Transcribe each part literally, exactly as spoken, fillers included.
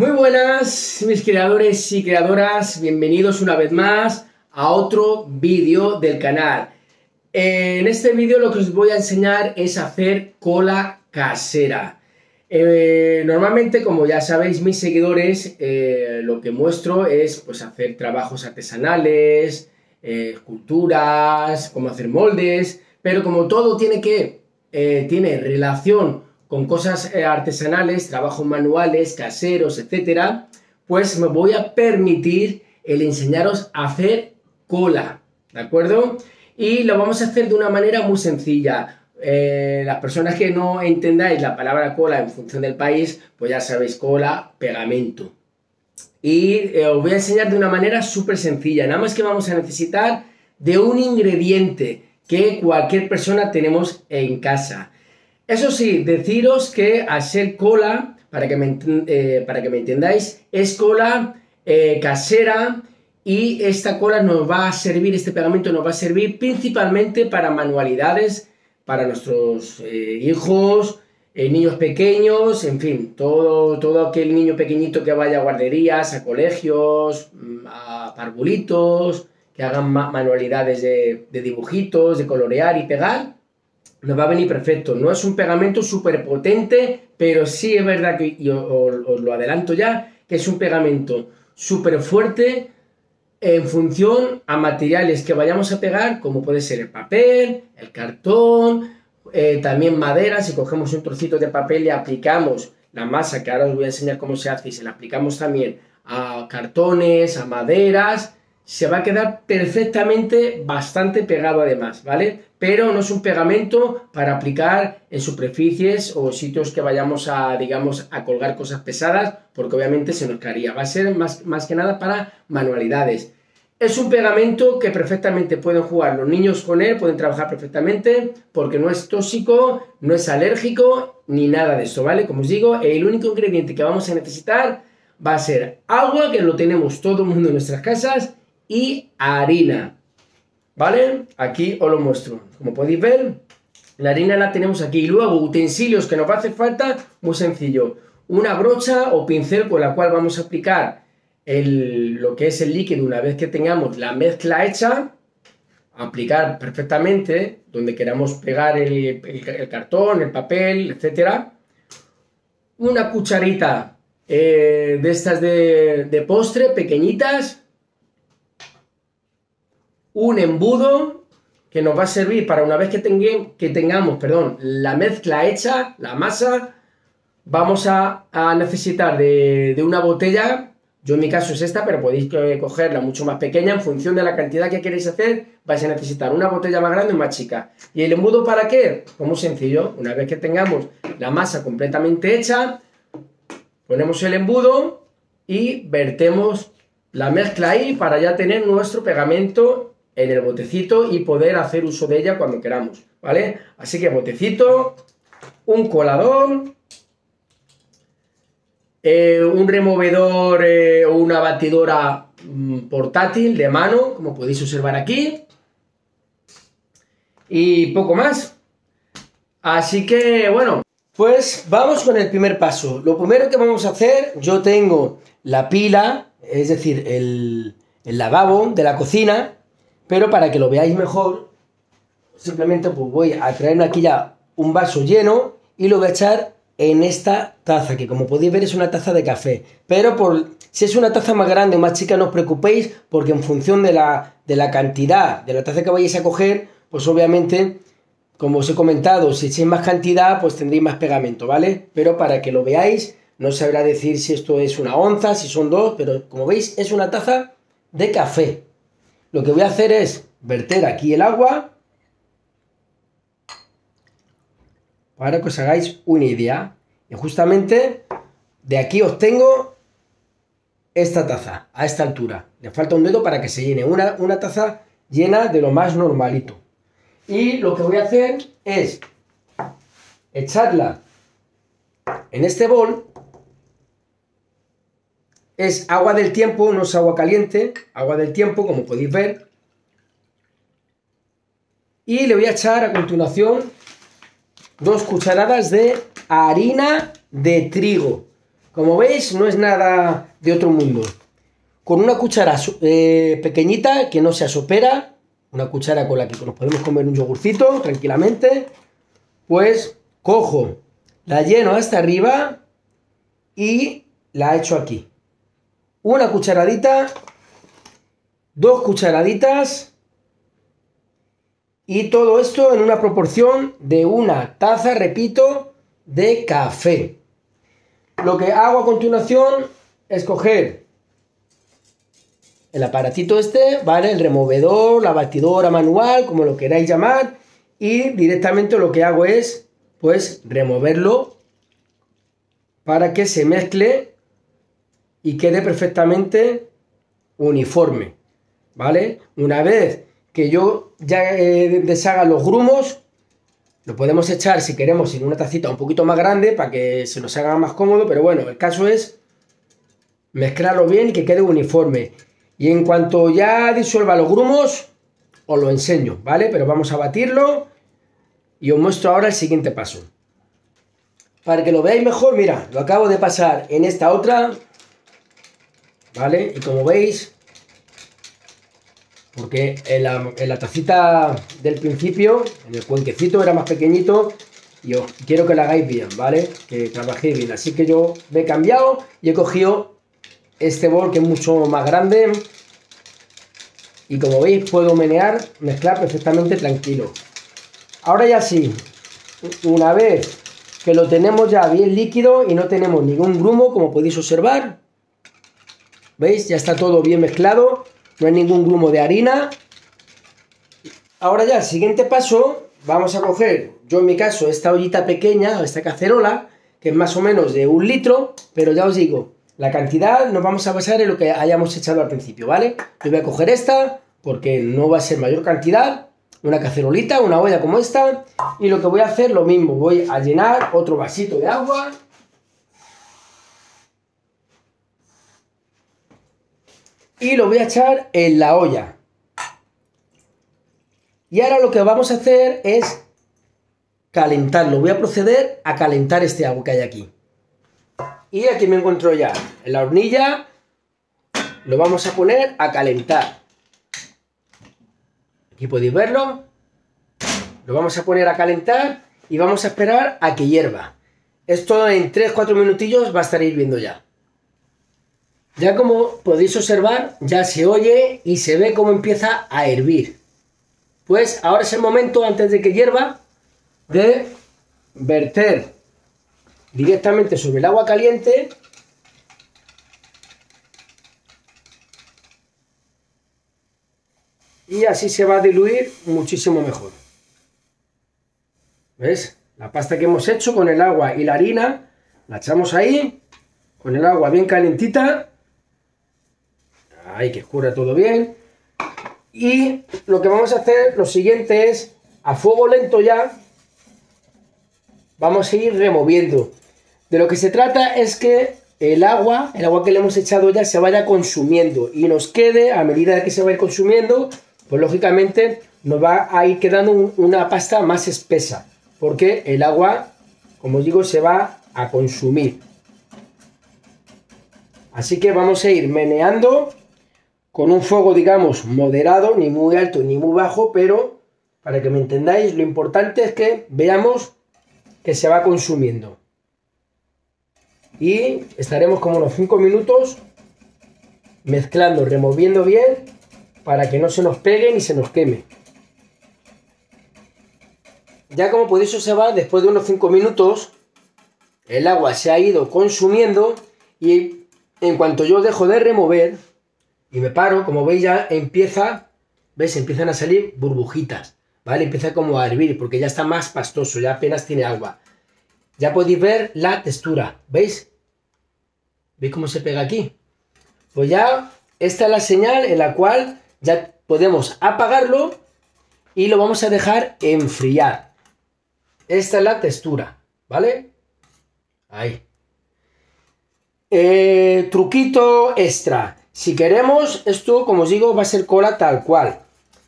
Muy buenas mis creadores y creadoras, bienvenidos una vez más a otro vídeo del canal. En este vídeo lo que os voy a enseñar es hacer cola casera. Eh, normalmente, como ya sabéis mis seguidores, eh, lo que muestro es pues hacer trabajos artesanales, eh, esculturas, cómo hacer moldes, pero como todo tiene que, eh, tiene relación con cosas artesanales, trabajos manuales, caseros, etcétera, pues me voy a permitir el enseñaros a hacer cola, ¿de acuerdo? Y lo vamos a hacer de una manera muy sencilla. Eh, las personas que no entendáis la palabra cola en función del país, pues ya sabéis, cola, pegamento. Y eh, os voy a enseñar de una manera súper sencilla, nada más que vamos a necesitar de un ingrediente que cualquier persona tenemos en casa. Eso sí, deciros que hacer cola, para que me, eh, para que me entendáis, es cola eh, casera, y esta cola nos va a servir, este pegamento nos va a servir principalmente para manualidades, para nuestros eh, hijos, eh, niños pequeños, en fin, todo, todo aquel niño pequeñito que vaya a guarderías, a colegios, a parvulitos, que hagan manualidades de, de dibujitos, de colorear y pegar. Nos va a venir perfecto. No es un pegamento súper potente, pero sí es verdad que, y os, os lo adelanto ya, que es un pegamento súper fuerte en función a materiales que vayamos a pegar, como puede ser el papel, el cartón, eh, también madera. Si cogemos un trocito de papel y aplicamos la masa, que ahora os voy a enseñar cómo se hace, y se la aplicamos también a cartones, a maderas, se va a quedar perfectamente bastante pegado además, ¿vale? Pero no es un pegamento para aplicar en superficies o sitios que vayamos a, digamos, a colgar cosas pesadas, porque obviamente se nos caería. Va a ser más, más que nada para manualidades. Es un pegamento que perfectamente pueden jugar los niños con él, pueden trabajar perfectamente, porque no es tóxico, no es alérgico, ni nada de eso, ¿vale? Como os digo, el único ingrediente que vamos a necesitar va a ser agua, que lo tenemos todo el mundo en nuestras casas, y harina, ¿vale? Aquí os lo muestro. Como podéis ver, la harina la tenemos aquí. Y luego, utensilios que nos va a hacer falta, muy sencillo. Una brocha o pincel con la cual vamos a aplicar el, lo que es el líquido una vez que tengamos la mezcla hecha. Aplicar perfectamente donde queramos pegar el, el, el cartón, el papel, etcétera. Una cucharita eh, de estas de, de postre, pequeñitas. Un embudo que nos va a servir para una vez que, tengue, que tengamos perdón, la mezcla hecha, la masa. Vamos a, a necesitar de, de una botella. Yo en mi caso es esta, pero podéis cogerla mucho más pequeña en función de la cantidad que queréis hacer. Vais a necesitar una botella más grande o más chica. ¿Y el embudo para qué? Pues muy sencillo, una vez que tengamos la masa completamente hecha, ponemos el embudo y vertemos la mezcla ahí para ya tener nuestro pegamento en el botecito y poder hacer uso de ella cuando queramos, ¿vale? Así que botecito, un colador, eh, un removedor o eh, una batidora mm, portátil de mano, como podéis observar aquí, y poco más. Así que, bueno, pues vamos con el primer paso. Lo primero que vamos a hacer, yo tengo la pila, es decir, el, el lavabo de la cocina, pero para que lo veáis mejor, simplemente pues voy a traerme aquí ya un vaso lleno y lo voy a echar en esta taza, que como podéis ver es una taza de café. Pero por, si es una taza más grande o más chica, no os preocupéis, porque en función de la, de la cantidad de la taza que vayáis a coger, pues obviamente, como os he comentado, si echéis más cantidad, pues tendréis más pegamento, ¿vale? Pero para que lo veáis, no sabrá decir si esto es una onza, si son dos, pero como veis es una taza de café. Lo que voy a hacer es verter aquí el agua para que os hagáis una idea. Y justamente de aquí obtengo esta taza, a esta altura. Le falta un dedo para que se llene. Una, una taza llena de lo más normalito. Y lo que voy a hacer es echarla en este bol. Es agua del tiempo, no es agua caliente, agua del tiempo, como podéis ver. Y le voy a echar a continuación dos cucharadas de harina de trigo. Como veis, no es nada de otro mundo. Con una cuchara eh, pequeñita, que no se asopera, una cuchara con la que nos podemos comer un yogurcito tranquilamente, pues cojo, la lleno hasta arriba y la echo aquí. Una cucharadita, dos cucharaditas y todo esto en una proporción de una taza, repito, de café. Lo que hago a continuación es coger el aparatito este, ¿vale? El removedor, la batidora manual, como lo queráis llamar, y directamente lo que hago es, pues, removerlo para que se mezcle y quede perfectamente uniforme, ¿vale? Una vez que yo ya eh, deshaga los grumos, lo podemos echar, si queremos, en una tacita un poquito más grande para que se nos haga más cómodo, pero bueno, el caso es mezclarlo bien y que quede uniforme. Y en cuanto ya disuelva los grumos, os lo enseño, ¿vale? Pero vamos a batirlo y os muestro ahora el siguiente paso. Para que lo veáis mejor, mira, lo acabo de pasar en esta otra, ¿vale? Y como veis, porque en la, en la tacita del principio, en el cuenquecito, era más pequeñito, y os quiero que lo hagáis bien, ¿vale? Que trabajéis bien. Así que yo me he cambiado y he cogido este bol, que es mucho más grande, y como veis puedo menear, mezclar perfectamente tranquilo. Ahora ya sí, una vez que lo tenemos ya bien líquido y no tenemos ningún grumo, como podéis observar, ¿veis? Ya está todo bien mezclado, no hay ningún grumo de harina. Ahora ya el siguiente paso, vamos a coger, yo en mi caso, esta ollita pequeña, esta cacerola, que es más o menos de un litro, pero ya os digo, la cantidad nos vamos a basar en lo que hayamos echado al principio, ¿vale? Yo voy a coger esta, porque no va a ser mayor cantidad, una cacerolita, una olla como esta, y lo que voy a hacer lo mismo, voy a llenar otro vasito de agua, y lo voy a echar en la olla. Y ahora lo que vamos a hacer es calentarlo, voy a proceder a calentar este agua que hay aquí. Y aquí me encuentro ya, en la hornilla, lo vamos a poner a calentar. Aquí podéis verlo, lo vamos a poner a calentar y vamos a esperar a que hierva. Esto en tres cuatro minutillos va a estar hirviendo ya. Ya como podéis observar, ya se oye y se ve cómo empieza a hervir. Pues ahora es el momento, antes de que hierva, de verter directamente sobre el agua caliente y así se va a diluir muchísimo mejor. ¿Ves? La pasta que hemos hecho con el agua y la harina la echamos ahí con el agua bien calentita, ahí que escurra todo bien, y lo que vamos a hacer lo siguiente es, a fuego lento ya, vamos a ir removiendo. De lo que se trata es que el agua, el agua que le hemos echado ya, se vaya consumiendo y nos quede, a medida que se va a ir consumiendo, pues lógicamente nos va a ir quedando un, una pasta más espesa, porque el agua, como os digo, se va a consumir. Así que vamos a ir meneando con un fuego, digamos, moderado, ni muy alto ni muy bajo, pero para que me entendáis, lo importante es que veamos que se va consumiendo. Y estaremos como unos cinco minutos mezclando, removiendo bien para que no se nos pegue ni se nos queme. Ya como podéis observar, después de unos cinco minutos el agua se ha ido consumiendo y en cuanto yo dejo de remover y me paro, como veis ya empieza, ¿ves? Empiezan a salir burbujitas. ¿Vale? Empieza como a hervir porque ya está más pastoso, ya apenas tiene agua. Ya podéis ver la textura, ¿veis? ¿Veis cómo se pega aquí? Pues ya esta es la señal en la cual ya podemos apagarlo y lo vamos a dejar enfriar. Esta es la textura, ¿vale? Ahí. Eh, truquito extra. Si queremos, esto como os digo va a ser cola tal cual.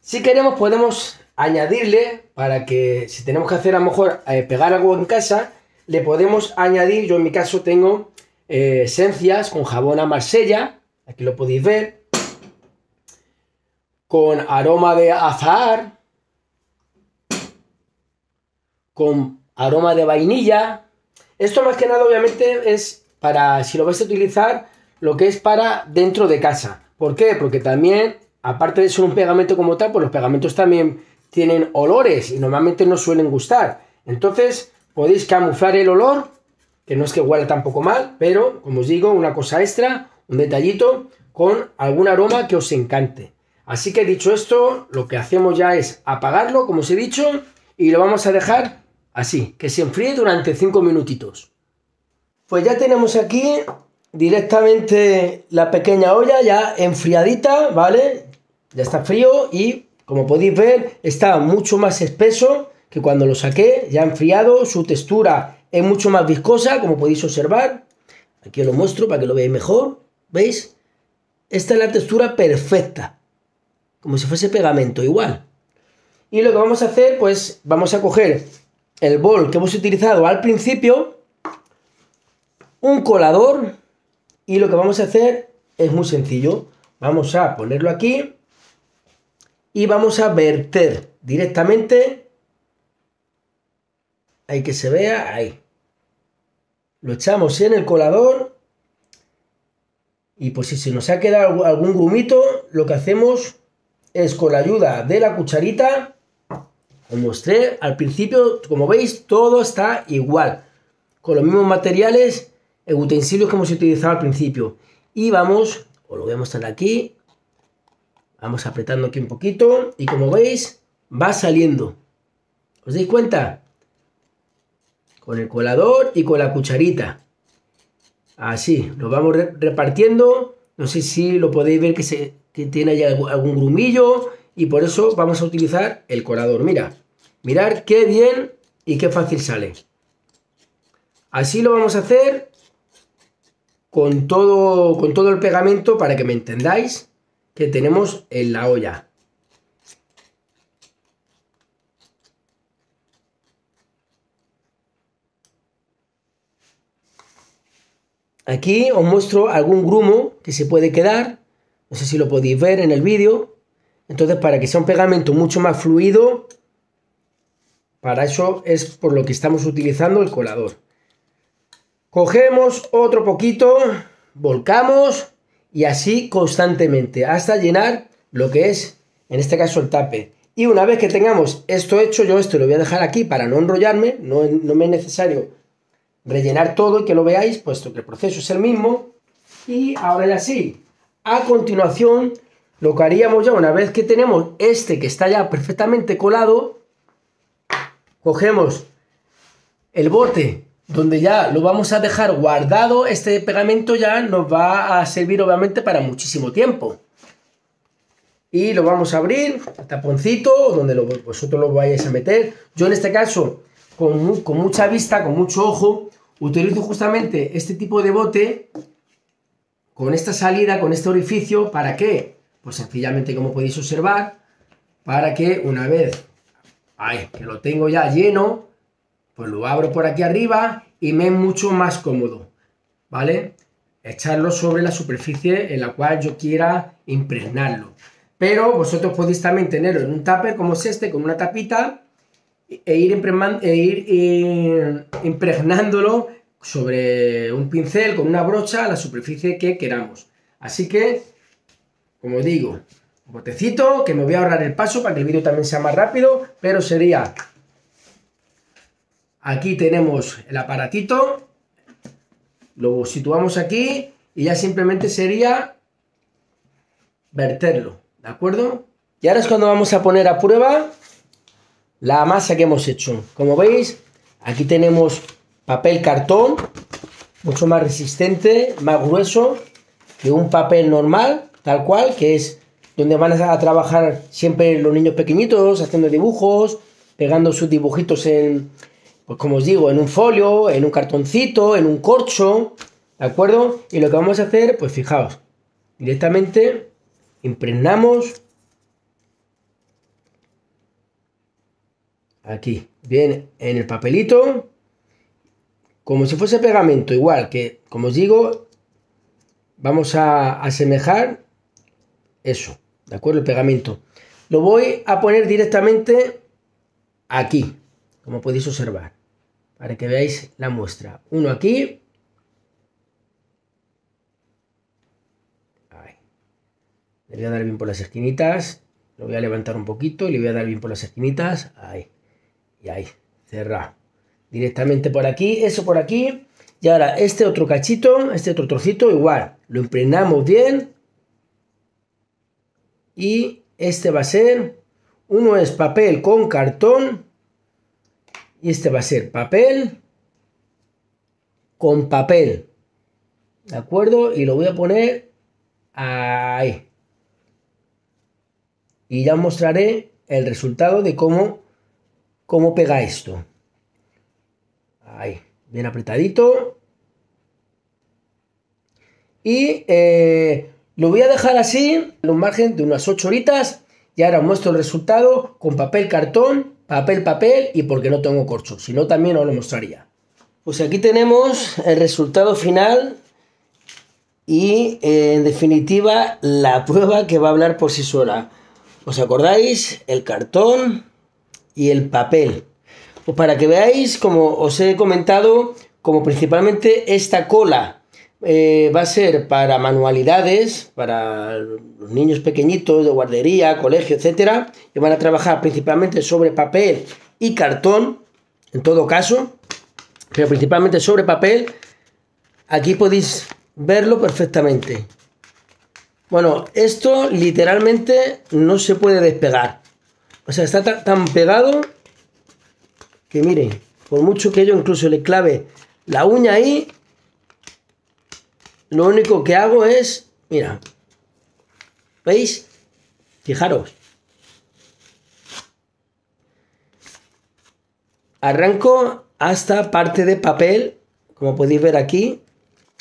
Si queremos podemos añadirle, para que si tenemos que hacer a lo mejor eh, pegar algo en casa, le podemos añadir, yo en mi caso tengo eh, esencias con jabón a Marsella, aquí lo podéis ver, con aroma de azahar, con aroma de vainilla. Esto más que nada obviamente es para, si lo vais a utilizar, lo que es para dentro de casa. ¿Por qué? Porque también, aparte de ser un pegamento como tal, pues los pegamentos también tienen olores y normalmente no suelen gustar. Entonces podéis camuflar el olor, que no es que huela tampoco mal, pero como os digo, una cosa extra, un detallito con algún aroma que os encante. Así que dicho esto, lo que hacemos ya es apagarlo, como os he dicho, y lo vamos a dejar así, que se enfríe durante cinco minutitos. Pues ya tenemos aquí directamente la pequeña olla ya enfriadita, ¿vale? Ya está frío y como podéis ver está mucho más espeso que cuando lo saqué, ya enfriado. Su textura es mucho más viscosa, como podéis observar. Aquí os lo muestro para que lo veáis mejor, ¿veis? Esta es la textura perfecta, como si fuese pegamento igual. Y lo que vamos a hacer, pues vamos a coger el bol que hemos utilizado al principio, un colador, y lo que vamos a hacer es muy sencillo. Vamos a ponerlo aquí y vamos a verter directamente, ahí que se vea, ahí. Lo echamos en el colador y pues si se nos ha quedado algún grumito, lo que hacemos es con la ayuda de la cucharita, os mostré al principio, como veis, todo está igual, con los mismos materiales, utensilios que hemos utilizado al principio. Y vamos, os lo voy a mostrar aquí, vamos apretando aquí un poquito y como veis va saliendo. ¿Os dais cuenta? Con el colador y con la cucharita, así lo vamos repartiendo. No sé si lo podéis ver que, se, que tiene ya algún grumillo, y por eso vamos a utilizar el colador. Mira, mirad qué bien y qué fácil sale. Así lo vamos a hacer con todo, con todo el pegamento, para que me entendáis, que tenemos en la olla. Aquí os muestro algún grumo que se puede quedar, no sé si lo podéis ver en el vídeo. Entonces, para que sea un pegamento mucho más fluido, para eso es por lo que estamos utilizando el colador. Cogemos otro poquito, volcamos y así constantemente hasta llenar lo que es, en este caso, el tupper. Y una vez que tengamos esto hecho, yo esto lo voy a dejar aquí para no enrollarme, no, no me es necesario rellenar todo y que lo veáis, puesto que el proceso es el mismo. Y ahora ya sí, a continuación lo que haríamos ya, una vez que tenemos este que está ya perfectamente colado, cogemos el bote donde ya lo vamos a dejar guardado. Este pegamento ya nos va a servir obviamente para muchísimo tiempo. Y lo vamos a abrir, el taponcito, donde lo, vosotros lo vayáis a meter. Yo en este caso, con, con mucha vista, con mucho ojo, utilizo justamente este tipo de bote, con esta salida, con este orificio. ¿Para qué? Pues sencillamente, como podéis observar, para que una vez ay, que lo tengo ya lleno, pues lo abro por aquí arriba y me es mucho más cómodo, ¿vale? Echarlo sobre la superficie en la cual yo quiera impregnarlo. Pero vosotros podéis también tenerlo en un tupper como es este, con una tapita, e ir, e ir e impregnándolo sobre un pincel, con una brocha, a la superficie que queramos. Así que, como digo, botecito, que me voy a ahorrar el paso para que el vídeo también sea más rápido, pero sería... Aquí tenemos el aparatito, lo situamos aquí y ya simplemente sería verterlo, ¿de acuerdo? Y ahora es cuando vamos a poner a prueba la masa que hemos hecho. Como veis, aquí tenemos papel cartón, mucho más resistente, más grueso que un papel normal, tal cual, que es donde van a trabajar siempre los niños pequeñitos, haciendo dibujos, pegando sus dibujitos en... pues como os digo, en un folio, en un cartoncito, en un corcho, ¿de acuerdo? Y lo que vamos a hacer, pues fijaos, directamente impregnamos aquí, bien en el papelito, como si fuese pegamento, igual que, como os digo, vamos a asemejar eso, ¿de acuerdo? El pegamento. Lo voy a poner directamente aquí, como podéis observar, para que veáis la muestra. Uno aquí. Ahí. Le voy a dar bien por las esquinitas. Lo voy a levantar un poquito y le voy a dar bien por las esquinitas. Ahí. Y ahí. Cerrado. Directamente por aquí. Eso por aquí. Y ahora este otro cachito, este otro trocito, igual. Lo impregnamos bien. Y este va a ser... Uno es papel con cartón. Y este va a ser papel con papel. ¿De acuerdo? Y lo voy a poner ahí. Y ya os mostraré el resultado de cómo, cómo pega esto. Ahí. Bien apretadito. Y eh, lo voy a dejar así, en un margen de unas ocho horitas. Y ahora os muestro el resultado con papel cartón, papel papel y porque no tengo corcho. Si no, también os lo mostraría. Pues aquí tenemos el resultado final y eh, en definitiva la prueba que va a hablar por sí sola. ¿Os acordáis? El cartón y el papel. Pues para que veáis, como os he comentado, como principalmente esta cola eh, va a ser para manualidades, para los niños pequeñitos de guardería, colegio, etcétera, que van a trabajar principalmente sobre papel y cartón, en todo caso, pero principalmente sobre papel, aquí podéis verlo perfectamente. Bueno, esto literalmente no se puede despegar, o sea, está tan pegado... Que miren, por mucho que yo incluso le clave la uña ahí, lo único que hago es, mira, ¿veis? Fijaros. Arranco hasta parte de papel, como podéis ver aquí,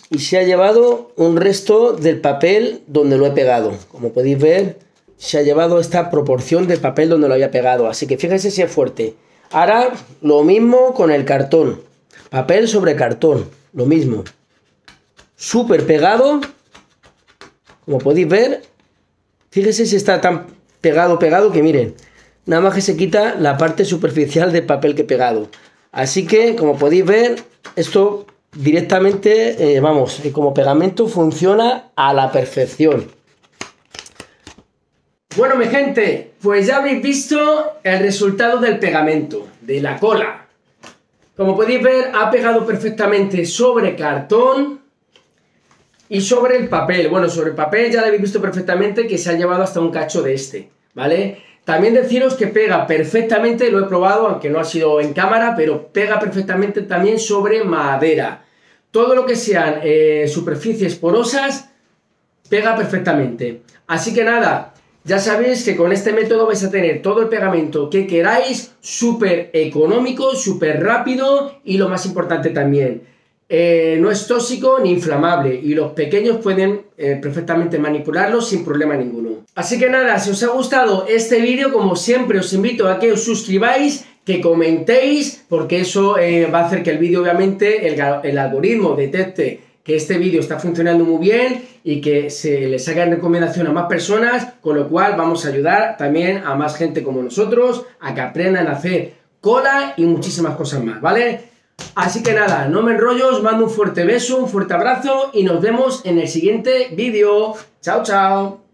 y se ha llevado un resto del papel donde lo he pegado. Como podéis ver, se ha llevado esta proporción de papel donde lo había pegado. Así que fíjense si es fuerte. Ahora lo mismo con el cartón, papel sobre cartón, lo mismo, súper pegado, como podéis ver, fíjese si está tan pegado, pegado que miren, nada más que se quita la parte superficial del papel que he pegado, así que como podéis ver, esto directamente, eh, vamos, como pegamento funciona a la perfección. Bueno, mi gente, pues ya habréis visto el resultado del pegamento, de la cola. Como podéis ver, ha pegado perfectamente sobre cartón y sobre el papel. Bueno, sobre el papel ya lo habéis visto perfectamente que se ha llevado hasta un cacho de este, ¿vale? También deciros que pega perfectamente, lo he probado, aunque no ha sido en cámara, pero pega perfectamente también sobre madera. Todo lo que sean eh, superficies porosas, pega perfectamente. Así que nada... Ya sabéis que con este método vais a tener todo el pegamento que queráis, súper económico, súper rápido y lo más importante también, eh, no es tóxico ni inflamable y los pequeños pueden eh, perfectamente manipularlo sin problema ninguno. Así que nada, si os ha gustado este vídeo, como siempre os invito a que os suscribáis, que comentéis, porque eso eh, va a hacer que el vídeo obviamente, el, el algoritmo detecte que este vídeo está funcionando muy bien y que se les haga recomendación a más personas, con lo cual vamos a ayudar también a más gente como nosotros a que aprendan a hacer cola y muchísimas cosas más, ¿vale? Así que nada, no me enrollo, os mando un fuerte beso, un fuerte abrazo y nos vemos en el siguiente vídeo. ¡Chao, chao!